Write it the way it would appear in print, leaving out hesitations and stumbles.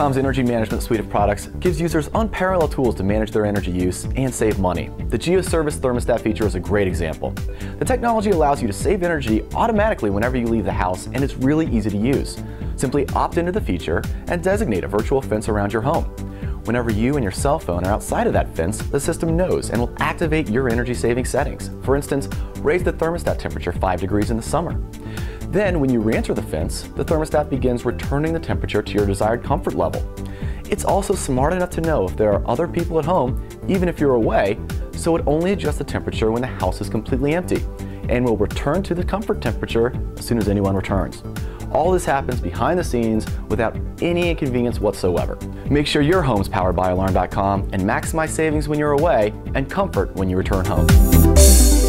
Alarm.com's energy management suite of products gives users unparalleled tools to manage their energy use and save money. The GeoService thermostat feature is a great example. The technology allows you to save energy automatically whenever you leave the house, and it's really easy to use. Simply opt into the feature and designate a virtual fence around your home. Whenever you and your cell phone are outside of that fence, the system knows and will activate your energy-saving settings. For instance, raise the thermostat temperature 5 degrees in the summer. Then, when you re-enter the fence, the thermostat begins returning the temperature to your desired comfort level. It's also smart enough to know if there are other people at home, even if you're away, so it only adjusts the temperature when the house is completely empty, and will return to the comfort temperature as soon as anyone returns. All this happens behind the scenes without any inconvenience whatsoever. Make sure your home's powered by Alarm.com and maximize savings when you're away and comfort when you return home.